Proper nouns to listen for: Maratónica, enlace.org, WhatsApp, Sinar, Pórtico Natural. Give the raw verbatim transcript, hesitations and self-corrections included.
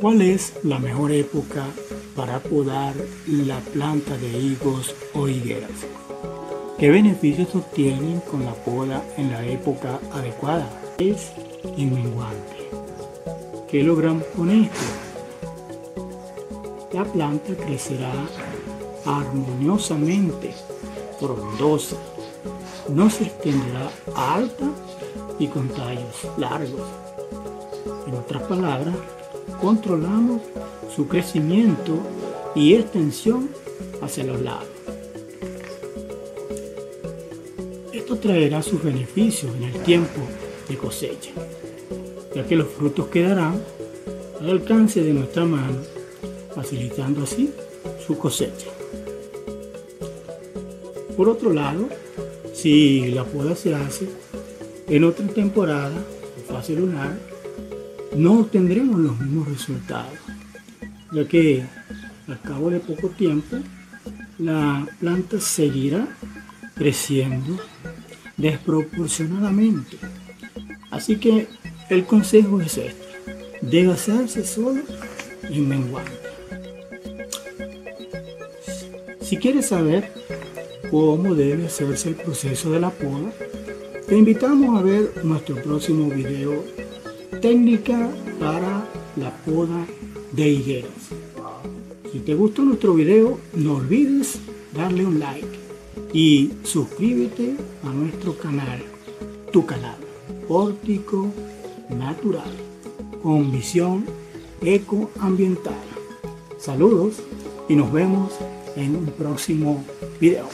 ¿Cuál es la mejor época para podar la planta de higos o higueras? ¿Qué beneficios obtienen con la poda en la época adecuada? Es inmenguante. ¿Qué logramos con esto? La planta crecerá armoniosamente, frondosa, no se extenderá alta y con tallos largos. En otras palabras, controlamos su crecimiento y extensión hacia los lados. Esto traerá sus beneficios en el tiempo de cosecha, ya que los frutos quedarán al alcance de nuestra mano, facilitando así su cosecha. Por otro lado, si la poda se hace en otra temporada o fase lunar, no obtendremos los mismos resultados, ya que al cabo de poco tiempo la planta seguirá creciendo desproporcionadamente. Así que el consejo es este: debe hacerse solo en menguante. Si quieres saber cómo debe hacerse el proceso de la poda, te invitamos a ver nuestro próximo video, técnica para la poda de higueras. Si te gustó nuestro video, no olvides darle un like y suscríbete a nuestro canal, tu canal Pórtico Natural, con visión ecoambiental. Saludos y nos vemos en un próximo video.